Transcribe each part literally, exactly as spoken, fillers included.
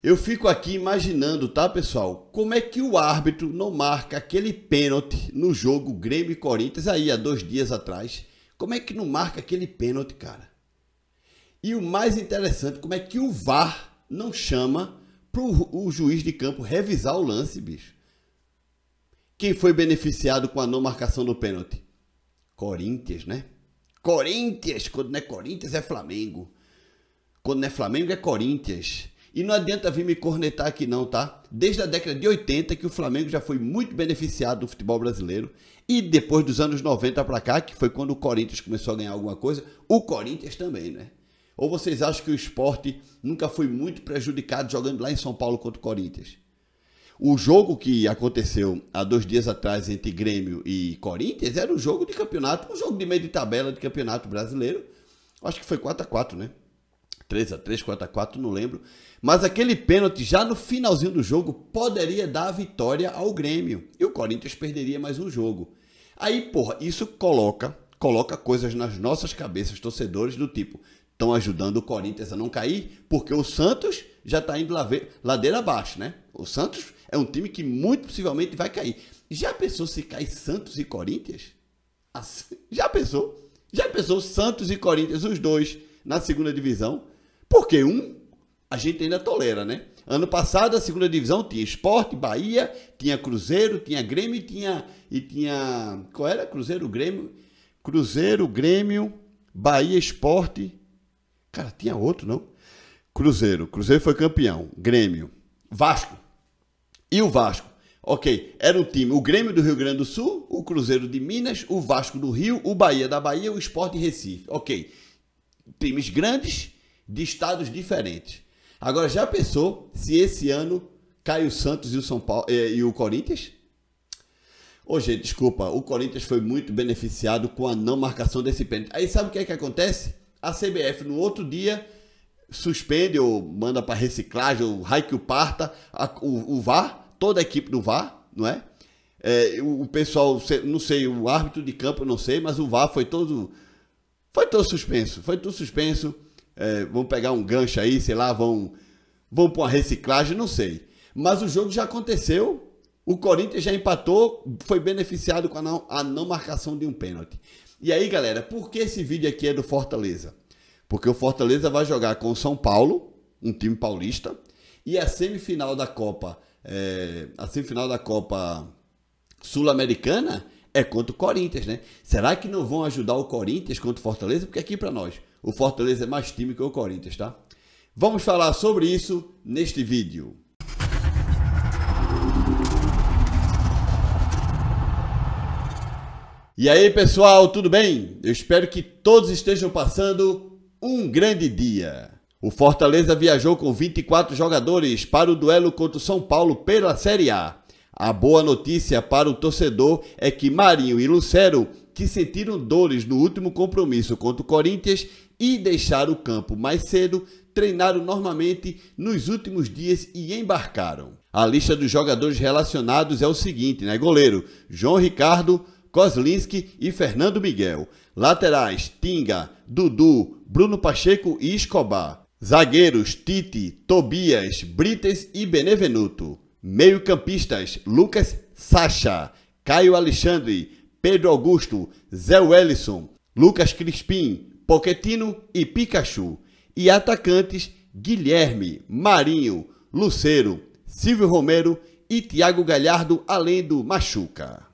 Eu fico aqui imaginando, tá, pessoal, como é que o árbitro não marca aquele pênalti no jogo Grêmio e Corinthians aí há dois dias atrás. Como é que não marca aquele pênalti, cara? E o mais interessante, como é que o V A R não chama pro o juiz de campo revisar o lance, bicho? Quem foi beneficiado com a não marcação do pênalti? Corinthians, né? Corinthians! Quando não é Corinthians, é Flamengo. Quando não é Flamengo, é Corinthians. E não adianta vir me cornetar aqui não, tá? Desde a década de oitenta que o Flamengo já foi muito beneficiado do futebol brasileiro. E depois dos anos noventa pra cá, que foi quando o Corinthians começou a ganhar alguma coisa, o Corinthians também, né? Ou vocês acham que o Sport nunca foi muito prejudicado jogando lá em São Paulo contra o Corinthians? O jogo que aconteceu há dois dias atrás entre Grêmio e Corinthians era um jogo de campeonato, um jogo de meio de tabela de campeonato brasileiro. Acho que foi quatro a quatro, né? três a três, quatro a quatro, não lembro. Mas aquele pênalti já no finalzinho do jogo poderia dar a vitória ao Grêmio. E o Corinthians perderia mais um jogo. Aí, porra, isso coloca, coloca coisas nas nossas cabeças, torcedores, do tipo, estão ajudando o Corinthians a não cair, porque o Santos já está indo ladeira abaixo, né? O Santos é um time que muito possivelmente vai cair. Já pensou se cai Santos e Corinthians? Já pensou? Já pensou Santos e Corinthians, os dois, na segunda divisão? Porque um, a gente ainda tolera, né? Ano passado, a segunda divisão tinha Sport, Bahia, tinha Cruzeiro, tinha Grêmio e tinha, e tinha... Qual era? Cruzeiro, Grêmio? Cruzeiro, Grêmio, Bahia, Sport... Cara, tinha outro, não? Cruzeiro. Cruzeiro foi campeão. Grêmio. Vasco. E o Vasco? Ok, era um time. O Grêmio do Rio Grande do Sul, o Cruzeiro de Minas, o Vasco do Rio, o Bahia da Bahia, o Sport de Recife. Ok. Times grandes... de estados diferentes. Agora, já pensou se esse ano cai o Santos e o, São Paulo, eh, e o Corinthians? Ô, gente, desculpa, o Corinthians foi muito beneficiado com a não marcação desse pênalti. Aí sabe o que é que acontece? A C B F no outro dia suspende ou manda para reciclagem, ou raio que o parta, a, o, o V A R, toda a equipe do V A R, não é? é o, o pessoal, não sei, o árbitro de campo, não sei, mas o V A R foi todo, foi todo suspenso, foi todo suspenso. É, vão pegar um gancho aí, sei lá, vão, vão para uma reciclagem, não sei. Mas o jogo já aconteceu, o Corinthians já empatou, foi beneficiado com a não, a não marcação de um pênalti. E aí, galera, por que esse vídeo aqui é do Fortaleza? Porque o Fortaleza vai jogar com o São Paulo, um time paulista, e a semifinal da Copa, é, a semifinal da Copa Sul-Americana é contra o Corinthians, né? Será que não vão ajudar o Corinthians contra o Fortaleza? Porque aqui para nós, o Fortaleza é mais time que o Corinthians, tá? Vamos falar sobre isso neste vídeo. E aí, pessoal, tudo bem? Eu espero que todos estejam passando um grande dia. O Fortaleza viajou com vinte e quatro jogadores para o duelo contra o São Paulo pela Série A. A boa notícia para o torcedor é que Marinho e Lucero, que sentiram dores no último compromisso contra o Corinthians e deixaram o campo mais cedo, treinaram normalmente nos últimos dias e embarcaram. A lista dos jogadores relacionados é o seguinte, né? Goleiro, João Ricardo, Kozlinski e Fernando Miguel. Laterais, Tinga, Dudu, Bruno Pacheco e Escobar. Zagueiros, Titi, Tobias, Brites e Benevenuto. Meio-campistas, Lucas Sacha, Caio Alexandre, Pedro Augusto, Zé Wellison, Lucas Crispim, Pochettino e Pikachu. E atacantes, Guilherme, Marinho, Lucero, Silvio Romero e Thiago Galhardo, além do Machuca.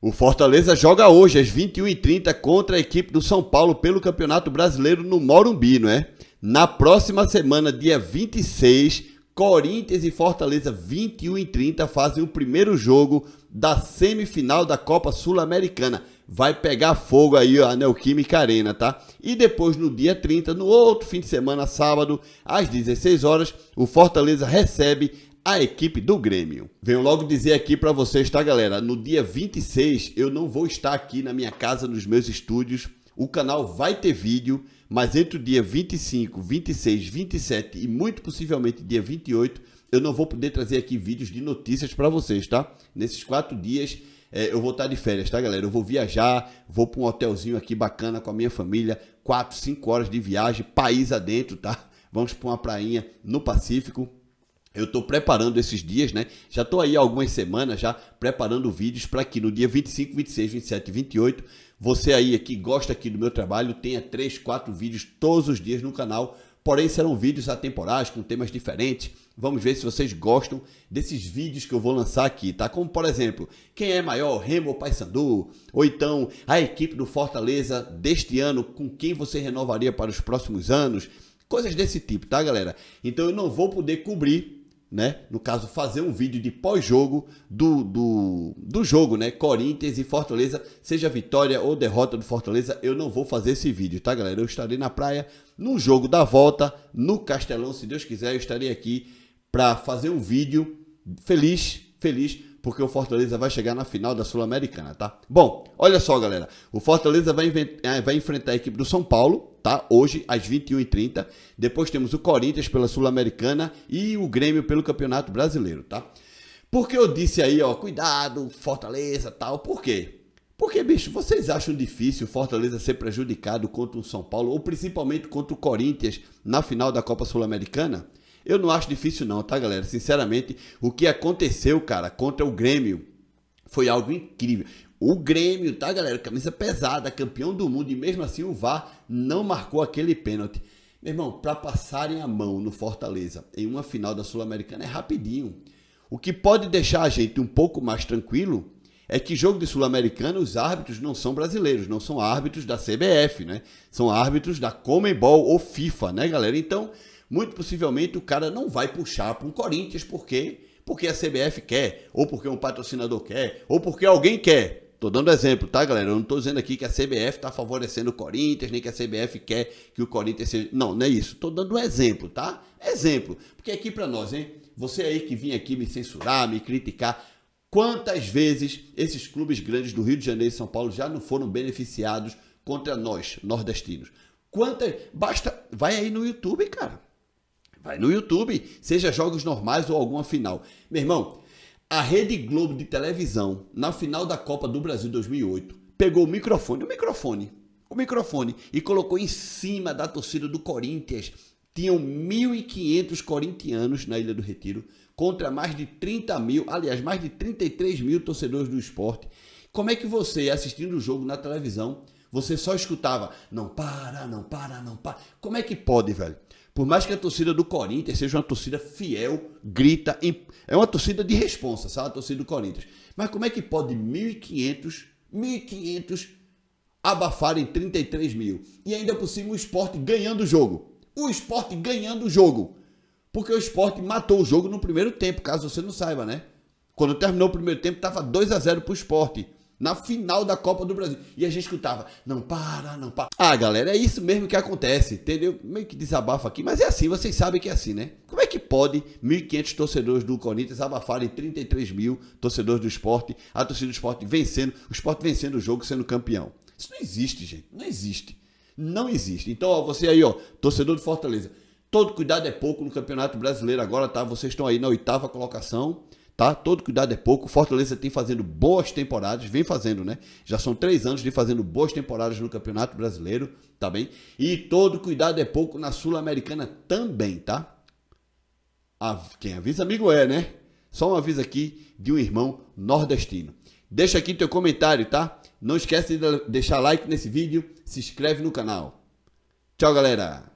O Fortaleza joga hoje às vinte e uma e trinta contra a equipe do São Paulo pelo Campeonato Brasileiro no Morumbi, não é? Na próxima semana, dia vinte e seis, Corinthians e Fortaleza, vinte e uma e trinta, fazem o primeiro jogo da semifinal da Copa Sul-Americana. Vai pegar fogo aí a Neoquímica Arena, tá? E depois, no dia trinta, no outro fim de semana, sábado, às dezesseis horas, o Fortaleza recebe a equipe do Grêmio. Venho logo dizer aqui pra vocês, tá, galera? No dia vinte e seis, eu não vou estar aqui na minha casa, nos meus estúdios. O canal vai ter vídeo, mas entre o dia vinte e cinco, vinte e seis, vinte e sete e muito possivelmente dia vinte e oito, eu não vou poder trazer aqui vídeos de notícias para vocês, tá? Nesses quatro dias é, eu vou estar de férias, tá, galera? Eu vou viajar, vou para um hotelzinho aqui bacana com a minha família, quatro, cinco horas de viagem, país adentro, tá? Vamos para uma prainha no Pacífico. Eu estou preparando esses dias, né? Já estou aí há algumas semanas já preparando vídeos para que no dia vinte e cinco, vinte e seis, vinte e sete e vinte e oito, você aí que gosta aqui do meu trabalho tenha três, quatro vídeos todos os dias no canal. Porém, serão vídeos atemporais, com temas diferentes. Vamos ver se vocês gostam desses vídeos que eu vou lançar aqui, tá? Como, por exemplo, quem é maior, Remo ou Paysandu? Ou então, a equipe do Fortaleza deste ano, com quem você renovaria para os próximos anos? Coisas desse tipo, tá, galera? Então, eu não vou poder cobrir, né? No caso, fazer um vídeo de pós-jogo do, do, do jogo, né? Corinthians e Fortaleza, seja vitória ou derrota do Fortaleza, eu não vou fazer esse vídeo, tá, galera? Eu estarei na praia, no jogo da volta, no Castelão, se Deus quiser, eu estarei aqui para fazer um vídeo feliz, feliz, porque o Fortaleza vai chegar na final da Sul-Americana, tá? Bom, olha só, galera, o Fortaleza vai, vai enfrentar a equipe do São Paulo, tá? Hoje, às vinte e uma e trinta. Depois temos o Corinthians pela Sul-Americana e o Grêmio pelo Campeonato Brasileiro, tá? Porque eu disse aí, ó, cuidado, Fortaleza, tal. Por quê? Porque, bicho, vocês acham difícil o Fortaleza ser prejudicado contra o São Paulo, ou principalmente contra o Corinthians na final da Copa Sul-Americana? Eu não acho difícil não, tá, galera? Sinceramente, o que aconteceu, cara, contra o Grêmio foi algo incrível. O Grêmio, tá, galera? Camisa pesada, campeão do mundo, e mesmo assim o V A R não marcou aquele pênalti. Meu irmão, para passarem a mão no Fortaleza em uma final da Sul-Americana é rapidinho. O que pode deixar a gente um pouco mais tranquilo é que jogo de Sul-Americana os árbitros não são brasileiros, não são árbitros da C B F, né? São árbitros da Conmebol ou FIFA, né, galera? Então, muito possivelmente o cara não vai puxar para um Corinthians porque, porque a C B F quer, ou porque um patrocinador quer, ou porque alguém quer. Tô dando exemplo, tá, galera? Eu não tô dizendo aqui que a C B F tá favorecendo o Corinthians, nem que a C B F quer que o Corinthians seja... Não, não é isso. Tô dando um exemplo, tá? Exemplo. Porque aqui pra nós, hein? Você aí que vinha aqui me censurar, me criticar, quantas vezes esses clubes grandes do Rio de Janeiro e São Paulo já não foram beneficiados contra nós, nordestinos? Quantas... Basta... Vai aí no YouTube, cara. Vai no YouTube, seja jogos normais ou alguma final. Meu irmão... A Rede Globo de televisão, na final da Copa do Brasil dois mil e oito, pegou o microfone, o microfone, o microfone, e colocou em cima da torcida do Corinthians. Tinham mil e quinhentos corintianos na Ilha do Retiro, contra mais de trinta mil, aliás, mais de trinta e três mil torcedores do Sport. Como é que você, assistindo o jogo na televisão, você só escutava, não para, não para, não para. Como é que pode, velho? Por mais que a torcida do Corinthians seja uma torcida fiel, grita, é uma torcida de responsa, sabe? A torcida do Corinthians. Mas como é que pode mil e quinhentos abafarem trinta e três mil? E ainda por cima o Sport ganhando o jogo. O Sport ganhando o jogo. Porque o Sport matou o jogo no primeiro tempo, caso você não saiba, né? Quando terminou o primeiro tempo, estava dois a zero pro Sport. Na final da Copa do Brasil. E a gente escutava, não para, não para. Ah, galera, é isso mesmo que acontece, entendeu? Meio que desabafo aqui, mas é assim, vocês sabem que é assim, né? Como é que pode mil e quinhentos torcedores do Corinthians abafarem trinta e três mil torcedores do Sport, a torcida do Sport vencendo, o Sport vencendo o jogo, sendo campeão? Isso não existe, gente, não existe. Não existe. Então, ó, você aí, ó, torcedor do Fortaleza, todo cuidado é pouco no Campeonato Brasileiro agora, tá? Vocês estão aí na oitava colocação. Tá? Todo cuidado é pouco, o Fortaleza tem fazendo boas temporadas, vem fazendo, né? Já são três anos de fazendo boas temporadas no Campeonato Brasileiro, tá bem? E todo cuidado é pouco na Sul-Americana também, tá? Ah, quem avisa amigo é, né? Só um aviso aqui de um irmão nordestino. Deixa aqui teu comentário, tá? Não esquece de deixar like nesse vídeo, se inscreve no canal. Tchau, galera!